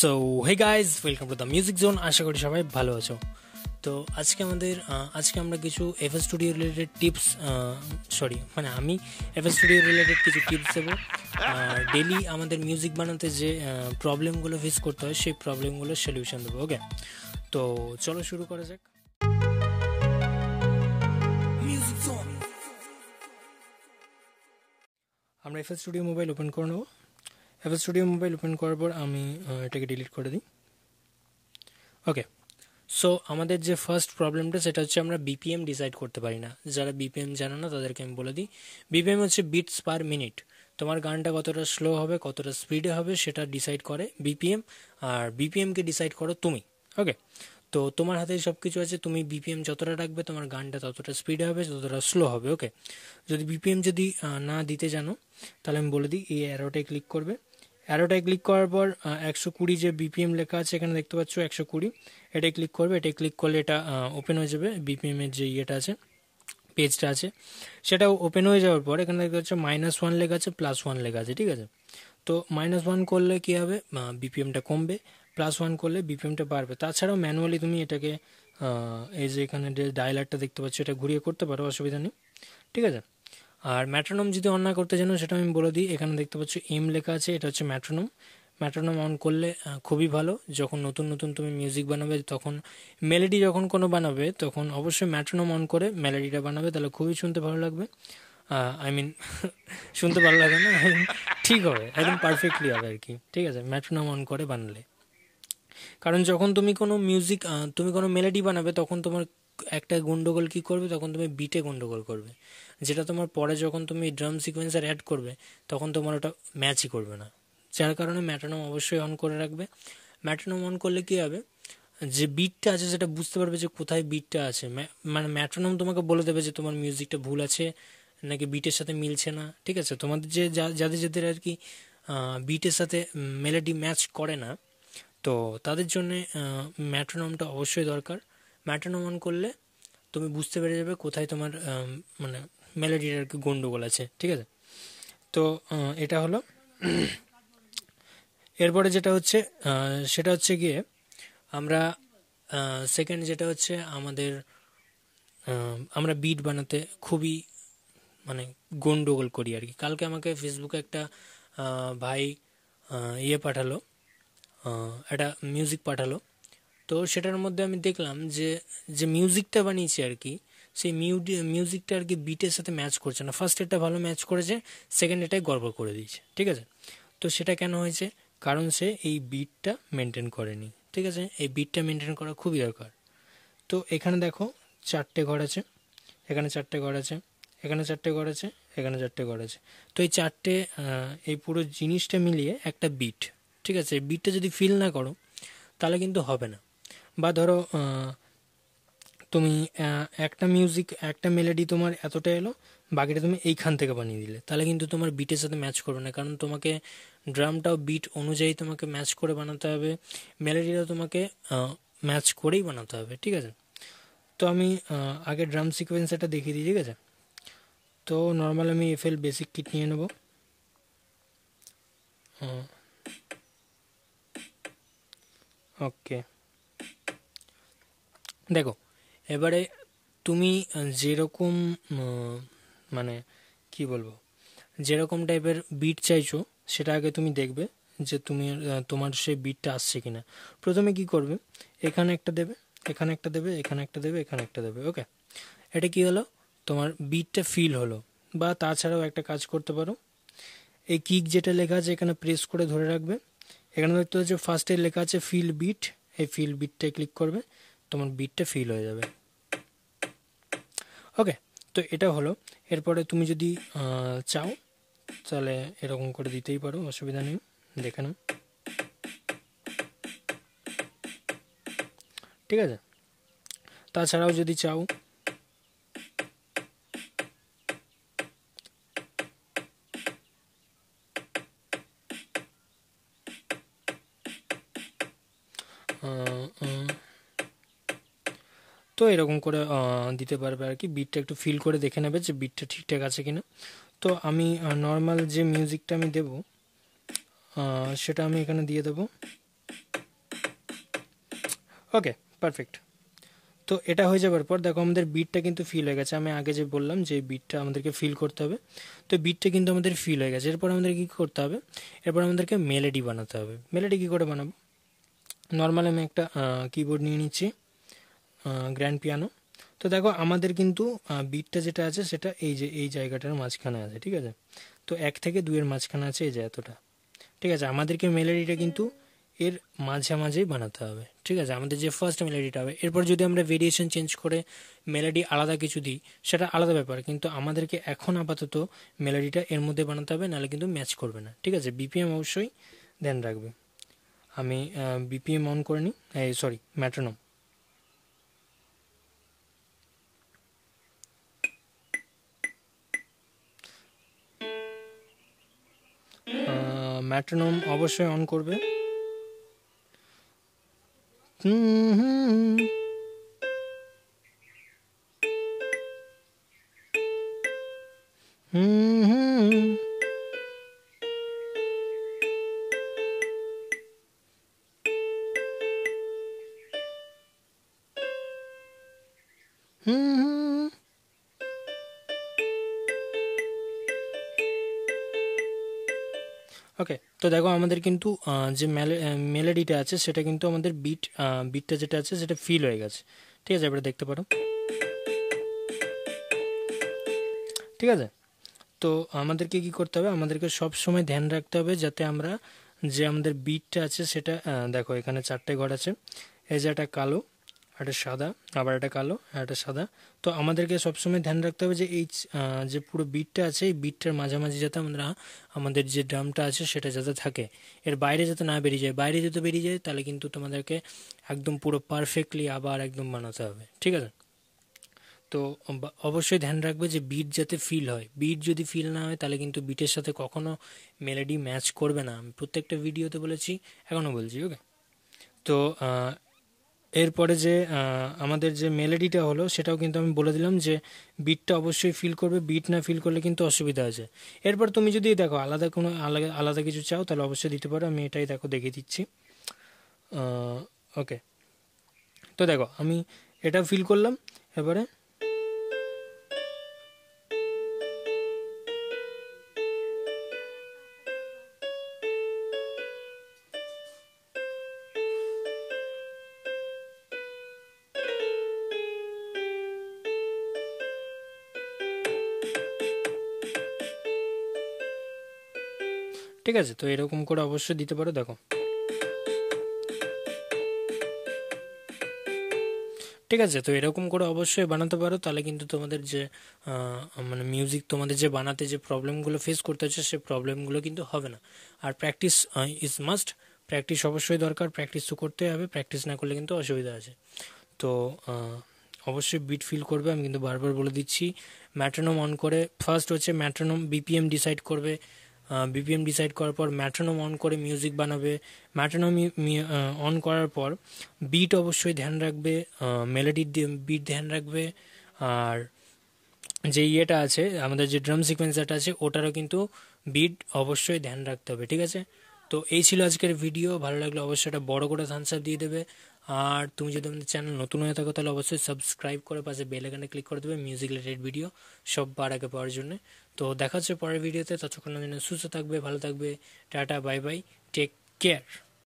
So hey guys, welcome to the music zone. আশা করি সবাই ভালো আছো। তো আজকে আমরা কিছু এফএস স্টুডিও রিলেটেড টিপস, আমি এফএস স্টুডিও রিলেটেড কিছু টিপস দেবো। ডেলি আমাদের মিউজিক বানাতে যে প্রবলেমগুলো ফেস করতে হয় সেই প্রবলেমগুলোর সলিউশন দেবো। ওকে, তো চলো শুরু করা যাক। আমরা এফএস স্টুডিও মোবাইল ওপেন করে নেবো। এফএস স্টুডিও মোবাইল ওপেন করার পর আমি এটাকে ডিলিট করে দিই। ওকে, সো আমাদের যে ফার্স্ট প্রবলেমটা সেটা হচ্ছে আমরা বিপিএম ডিসাইড করতে পারি না। যারা বিপিএম জানো না তাদেরকে আমি বলে দিই, বিপিএম হচ্ছে বিটস পার মিনিট। তোমার গানটা কতটা স্লো হবে, কতটা স্পিডে হবে সেটা ডিসাইড করে বিপিএম, আর বিপিএমকে ডিসাইড করো তুমি। ওকে, তো তোমার হাতে সব কিছু আছে, তুমি বিপিএম যতটা রাখবে তোমার গানটা ততটা স্পিড হবে, যতটা স্লো হবে। ওকে, যদি বিপিএম যদি না দিতে জানো তাহলে আমি বলে দিই, এই অ্যারোটায় ক্লিক করবে। অ্যারোটায় ক্লিক করার পর 120 যে বিপিএম লেখা আছে এখানে দেখতে পাচ্ছ, 120, এটাই ক্লিক করবে। এটাই ক্লিক করলে এটা ওপেন হয়ে যাবে, বিপিএম এর যে ইয়েটা আছে, পেজটা আছে সেটা ওপেন হয়ে যাওয়ার পর এখানে দেখতে পাচ্ছ -1 লেখা আছে, +1 লেখা আছে। ঠিক আছে, তো -1 করলে কী হবে, বিপিএমটা কমবে, +1 করলে বিপিএমটা বাড়বে। তাছাড়াও ম্যানুয়ালি তুমি এটাকে এই যে এখানে ডায়ালারটা দেখতে পাচ্ছ এটা ঘুরিয়ে করতে পারো, অসুবিধা নেই। ঠিক আছে, আর ম্যাট্রোনোম যদি অন না করতে জানো সেটা আমি বলে দিই, এখানে দেখতে পাচ্ছ এম লেখা আছে, এটা হচ্ছে ম্যাট্রোনোম। ম্যাট্রোনোম অন করলে খুবই ভালো, যখন নতুন তুমি মিউজিক বানাবে তখন মেলোডি যখন কোনো বানাবে তখন অবশ্যই ম্যাট্রোনোম অন করে মেলোডিটা বানাবে, তাহলে খুবই শুনতে ভালো লাগবে। শুনতে ভালো লাগে না, ঠিক হবে, একদম পারফেক্টলি হবে আর কি। ঠিক আছে, ম্যাট্রোনোম অন করে বানালে, কারণ যখন তুমি কোনো মিউজিক তুমি কোনো মেলোডি বানাবে তখন তোমার একটা গন্ডগোল কী করবে, তখন তুমি বিটে গন্ডগোল করবে, যেটা তোমার পরে যখন তুমি ড্রাম সিকোয়েন্সার অ্যাড করবে তখন তোমার ওটা ম্যাচই করবে না। যার কারণে ম্যাট্রোনোম অবশ্যই অন করে রাখবে। ম্যাট্রোনোম অন করলে কী হবে, যে বিটটা আছে সেটা বুঝতে পারবে যে কোথায় বিটটা আছে, মানে ম্যাট্রোনোম তোমাকে বলে দেবে যে তোমার মিউজিকটা ভুল আছে নাকি বিটের সাথে মিলছে না। ঠিক আছে, তোমাদের যে যাদের আর কি বিটের সাথে মেলোডি ম্যাচ করে না, তো তাদের জন্য ম্যাট্রোনোমটা অবশ্যই দরকার। ম্যাট্রোনোম অন করলে তুমি বুঝতে পেরে যাবে কোথায় তোমার মানে মেলোডির আর কি গন্ডগোল আছে। ঠিক আছে, তো এটা হলো। এরপরে যেটা হচ্ছে সেটা হচ্ছে গিয়ে আমরা সেকেন্ড যেটা হচ্ছে আমরা বিট বানাতে খুবই মানে গন্ডগোল করি আর কি। কালকে আমাকে ফেসবুকে একটা ভাই পাঠালো, একটা মিউজিক পাঠালো। তো সেটার মধ্যে আমি দেখলাম যে মিউজিকটা বানিয়েছি আর কি, সেই মিউজিকটা আর কি বিটের সাথে ম্যাচ করছে না। ফার্স্ট এটা ভালো ম্যাচ করেছে, সেকেন্ড এটাই গড়বড় করে দিয়েছে। ঠিক আছে, তো সেটা কেন হয়েছে, কারণ সে এই বিটটা মেনটেন করেনি। ঠিক আছে, এই বিটটা মেনটেন করা খুবই দরকার। তো এখানে দেখো 4টে ঘর আছে, এখানে 4টে ঘর আছে, এখানে 4টে ঘর আছে, এখানে 4টে ঘর আছে। তো এই 4টে এই পুরো জিনিসটা মিলিয়ে একটা বিট। ঠিক আছে, এই বিটটা যদি ফিল না করো তাহলে কিন্তু হবে না। বা ধরো তুমি একটা মেলোডি তোমার এতটা এলো, বাকিটা তুমি এইখান থেকে বানিয়ে দিলে, তাহলে কিন্তু তোমার বিটের সাথে ম্যাচ করবে না, কারণ তোমাকে ড্রামটাও বিট অনুযায়ী তোমাকে ম্যাচ করে বানাতে হবে, মেলোডিটাও তোমাকে ম্যাচ করেই বানাতে হবে। ঠিক আছে, তো আমি আগে ড্রাম সিকোয়েন্স এটা দেখিয়ে দিই। ঠিক আছে, তো নর্মাল আমি FL বেসিক কিট নিয়ে নেব। ওকে, দেখো এবারে তুমি যেরকম মানে কি বলবো, যেরকম টাইপের বিট চাইছো সেটা আগে তুমি দেখবে যে তোমার সেই বিটটা আসছে কিনা। প্রথমে কি করবে, এখানে একটা দেবে, এখানে একটা দেবে, এখানে একটা দেবে, এখানে একটা দেবে। ওকে, এটা কি হলো, তোমার বিটটা ফিল হলো। বা তাছাড়াও একটা কাজ করতে পারো, এই কিক যেটা লেখা আছে এখানে প্রেস করে ধরে রাখবে। এখানে দেখতে হচ্ছে ফার্স্টে লেখা আছে ফিল বিট, এই ফিল বিটটায় ক্লিক করবে, তোমার বিটটা ফিল হয়ে যাবে। ওকে, তো এটা হলো। এরপরে তুমি যদি চাও তাহলে এরকম করে দিতেই পারো, অসুবিধা নেই। দেখে নাও, ঠিক আছে। তাছাড়াও যদি চাও, তো এরকম করে দিতে পারবে আর কি। বিটটা একটু ফিল করে দেখে নেবে যে বিটটা ঠিকঠাক আছে কিনা। তো আমি নর্মাল যে মিউজিকটা আমি দেব সেটা আমি এখানে দিয়ে দেবো। Okay perfect. তো এটা হয়ে যাওয়ার পর দেখো আমাদের বিটটা কিন্তু ফিল হয়ে গেছে, আমি আগে যে বললাম যে বিটটা আমাদেরকে ফিল করতে হবে, তো বিটটা কিন্তু আমাদের ফিল হয়ে গেছে। এরপর আমাদের কী করতে হবে, এরপর আমাদেরকে মেলোডি বানাতে হবে। মেলোডি কী করে বানাবো, নর্মাল আমি একটা কিবোর্ড নিয়ে নিচ্ছি গ্র্যান্ড পিয়ানো। তো দেখো আমাদের কিন্তু বিটটা যেটা আছে সেটা এই যে এই জায়গাটার মাঝখানে আছে, ঠিক আছে, তো 1 থেকে 2 মাঝখানে আছে এই যে এতটা, ঠিক আছে। আমাদেরকে মেলোডিটা কিন্তু এর মাঝামাঝি বানাতে হবে, ঠিক আছে, আমাদের যে ফার্স্ট মেলোডিটা হবে। এরপর যদি আমরা ভেরিয়েশন চেঞ্জ করে মেলোডি আলাদা কিছু দিই সেটা আলাদা ব্যাপার, কিন্তু আমাদেরকে এখন আপাতত মেলোডিটা এর মধ্যে বানাতে হবে, নাহলে কিন্তু ম্যাচ করবে না, ঠিক আছে। বিপিএম অবশ্যই ধ্যান রাখবে, আমি বিপিএম অন করে নিই, সরি মেট্রোনোম। মেট্রোনোম অবশ্যই অন করবে। ওকে, তো দেখো আমাদের কিন্তু যে মেলোডিটা আছে সেটা কিন্তু আমাদের বিটটা যেটা আছে সেটা ফিল হয়ে গেছে, ঠিক আছে, এবারে দেখতে পারো, ঠিক আছে। তো আমাদেরকে কি করতে হবে, আমাদেরকে সব সময় ধ্যান রাখতে হবে যাতে আমরা যে আমাদের বিটটা আছে সেটা দেখো এখানে 4টে ঘর আছে, এই যে একটা কালো, একটা সাদা, আবার একটা কালো, একটা সাদা। তো আমাদেরকে সবসময় ধ্যান রাখতে হবে যে এই যে পুরো বিটটা আছে এই বিটটার মাঝামাঝি যাতে আমরা আমাদের যে ড্রামটা আছে সেটা যাতে থাকে, এর বাইরে যাতে না বেরিয়ে যায়। বাইরে যাতে বেরিয়ে যায় তাহলে কিন্তু তোমাদেরকে একদম পুরো পারফেক্টলি আবার একদম বানাতে হবে, ঠিক আছে। তো অবশ্যই ধ্যান রাখবে যে বিট যাতে ফিল হয়, বিট যদি ফিল না হয় তাহলে কিন্তু বিটের সাথে কখনো মেলোডি ম্যাচ করবে না, আমি প্রত্যেকটা ভিডিওতে বলেছি, এখনও বলছি, ওকে। তো এরপরে যে আমাদের যে মেলোডিটা হলো সেটাও কিন্তু আমি বলে দিলাম যে বিটটা অবশ্যই ফিল করবে, বিট না ফিল করলে কিন্তু অসুবিধা আছে। এরপর তুমি যদি দেখো আলাদা কোনো আলাদা কিছু চাও তাহলে অবশ্যই দিতে পারো, আমি এটাই দেখো দেখিয়ে দিচ্ছি, ওকে। তো দেখো আমি এটা ফিল করলাম, এবারে ঠিক আছে, তো এরকম করে অবশ্যই দিতে পারো। দেখো ঠিক আছে, তো এরকম করে অবশ্যই বানাতে পারো, তাহলে কিন্তু তোমাদের যে মানে মিউজিক তোমাদের যে বানাতে যে প্রবলেমগুলো ফেস করতে হচ্ছে সেই প্রবলেমগুলো কিন্তু হবে না। আর প্র্যাকটিস ইজ মাস্ট, প্র্যাকটিস অবশ্যই দরকার, প্র্যাকটিস তো করতে হবে, প্র্যাকটিস না করলে কিন্তু অসুবিধা আছে। তো অবশ্যই বিট ফিল করবে, আমি কিন্তু বারবার বলে দিচ্ছি। মেট্রোনোম অন করে ফার্স্ট হচ্ছে মেট্রোনোম বিপিএম ডিসাইড করবে, বিপিএম ডিসাইড করার পর মেট্রোনোম অন করে মিউজিক বানাবে। মেট্রোনোম অন করার পর বিট অবশ্যই ধ্যান রাখবে, মেলোডির বিট ধ্যান রাখবে, আর যে ইয়েটা আছে আমাদের যে ড্রাম সিকোয়েন্সারটা আছে ওটারও কিন্তু বিট অবশ্যই ধ্যান রাখতে হবে, ঠিক আছে। তো এই ছিল আজকের ভিডিও, ভালো লাগলে অবশ্যই এটা বড় করে থামস আপ দিয়ে দেবে। আর তুমি যদি আমাদের চ্যানেল নতুন হয়ে থাকো তাহলে অবশ্যই সাবস্ক্রাইব করে পাশে বেল আইকনে ক্লিক করে দেবে মিউজিক রিলেটেড ভিডিও সববার আগে পাওয়ার জন্য। তো দেখা হচ্ছে পরের ভিডিওতে, ততক্ষণের জন্য সুস্থ থাকবে, ভালো থাকবে, tata, bye bye, take care.